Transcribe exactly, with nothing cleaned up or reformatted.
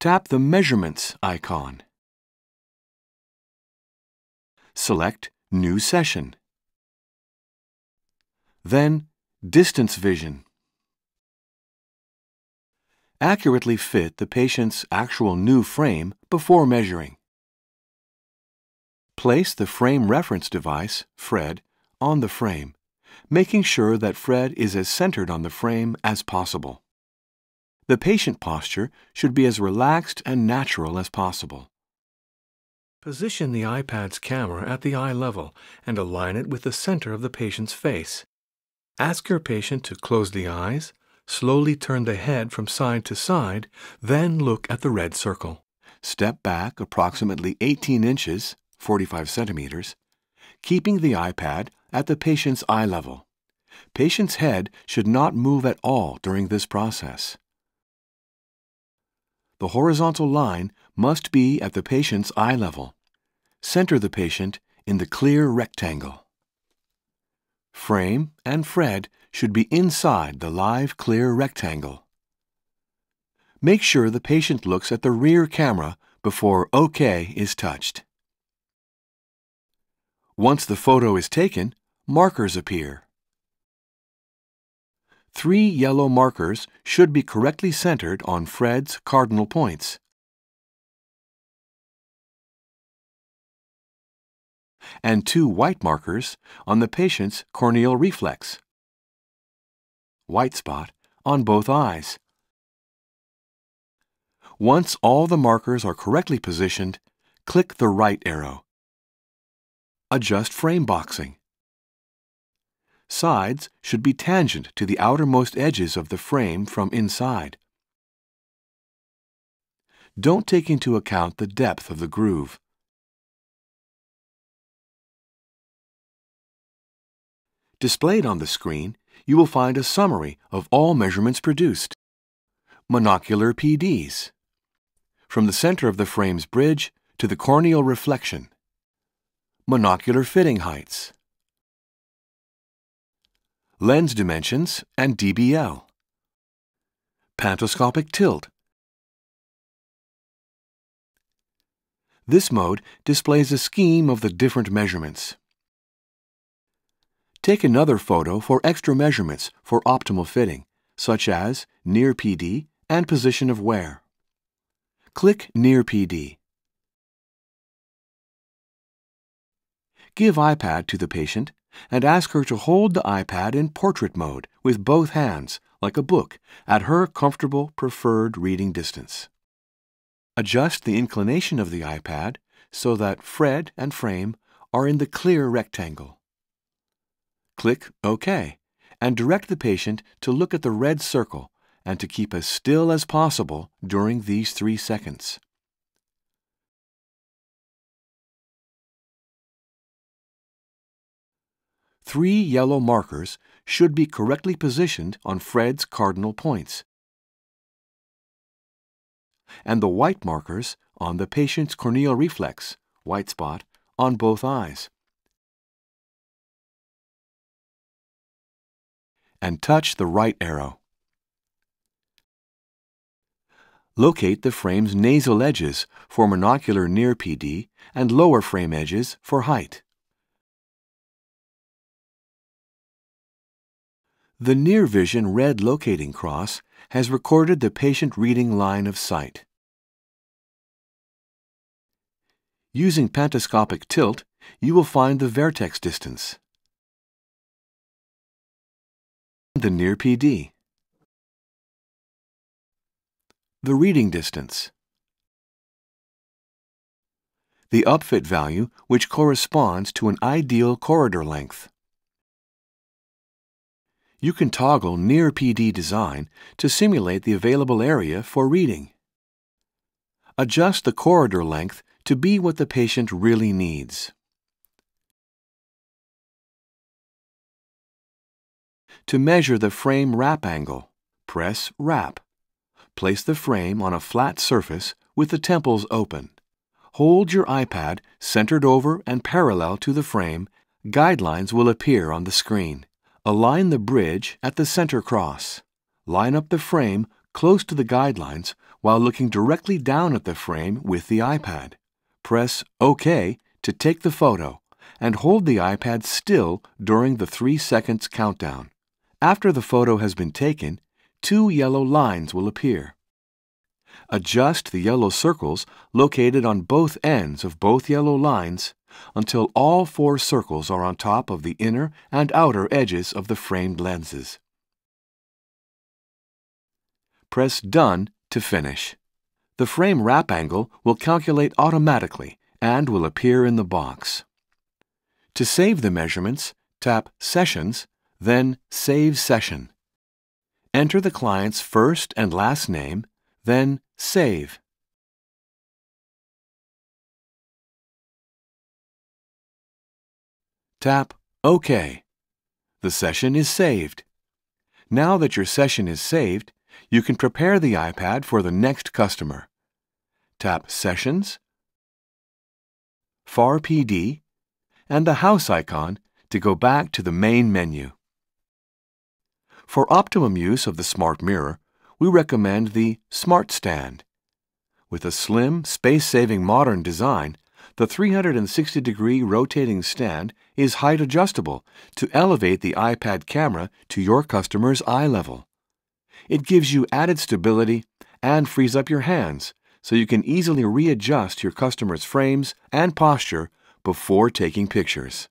Tap the Measurements icon. Select New Session. Then Distance Vision. Accurately fit the patient's actual new frame before measuring. Place the frame reference device, Fred, on the frame, making sure that Fred is as centered on the frame as possible. The patient posture should be as relaxed and natural as possible. Position the iPad's camera at the eye level and align it with the center of the patient's face. Ask your patient to close the eyes, slowly turn the head from side to side, then look at the red circle. Step back approximately eighteen inches, forty-five centimeters, keeping the iPad at the patient's eye level. Patient's head should not move at all during this process. The horizontal line must be at the patient's eye level. Center the patient in the clear rectangle. Frame and Fred should be inside the live clear rectangle. Make sure the patient looks at the rear camera before OK is touched. Once the photo is taken, markers appear. Three yellow markers should be correctly centered on Fred's cardinal points. And two white markers on the patient's corneal reflex. White spot on both eyes. Once all the markers are correctly positioned, click the right arrow. Adjust frame boxing. Sides should be tangent to the outermost edges of the frame from inside. Don't take into account the depth of the groove. Displayed on the screen, you will find a summary of all measurements produced. Monocular P Ds. From the center of the frame's bridge to the corneal reflection. Monocular fitting heights. Lens dimensions and D B L. Pantoscopic tilt. This mode displays a scheme of the different measurements. Take another photo for extra measurements for optimal fitting, such as Near P D and Position of Wear. Click Near P D. Give iPad to the patient and ask her to hold the iPad in portrait mode with both hands, like a book, at her comfortable preferred reading distance. Adjust the inclination of the iPad so that Fred and frame are in the clear rectangle. Click OK and direct the patient to look at the red circle and to keep as still as possible during these three seconds. Three yellow markers should be correctly positioned on Fred's cardinal points, and the white markers on the patient's corneal reflex, white spot, on both eyes. And touch the right arrow. Locate the frame's nasal edges for monocular Near P D and lower frame edges for height. The Near Vision red locating cross has recorded the patient reading line of sight. Using pantoscopic tilt, you will find the vertex distance. The Near P D. The reading distance. The upfit value, which corresponds to an ideal corridor length. You can toggle Near P D design to simulate the available area for reading. Adjust the corridor length to be what the patient really needs. To measure the frame wrap angle, press Wrap. Place the frame on a flat surface with the temples open. Hold your iPad centered over and parallel to the frame. Guidelines will appear on the screen. Align the bridge at the center cross. Line up the frame close to the guidelines while looking directly down at the frame with the iPad. Press OK to take the photo and hold the iPad still during the three seconds countdown. After the photo has been taken, two yellow lines will appear. Adjust the yellow circles located on both ends of both yellow lines until all four circles are on top of the inner and outer edges of the framed lenses. Press Done to finish. The frame wrap angle will calculate automatically and will appear in the box. To save the measurements, tap Sessions, then Save Session. Enter the client's first and last name, then Save. Tap OK. The session is saved. Now that your session is saved, you can prepare the iPad for the next customer. Tap Sessions, Far P D, and the house icon to go back to the main menu. For optimum use of the smart mirror, we recommend the Smart Stand. With a slim, space-saving modern design, the three hundred sixty degree rotating stand is height adjustable to elevate the iPad camera to your customer's eye level. It gives you added stability and frees up your hands so you can easily readjust your customer's frames and posture before taking pictures.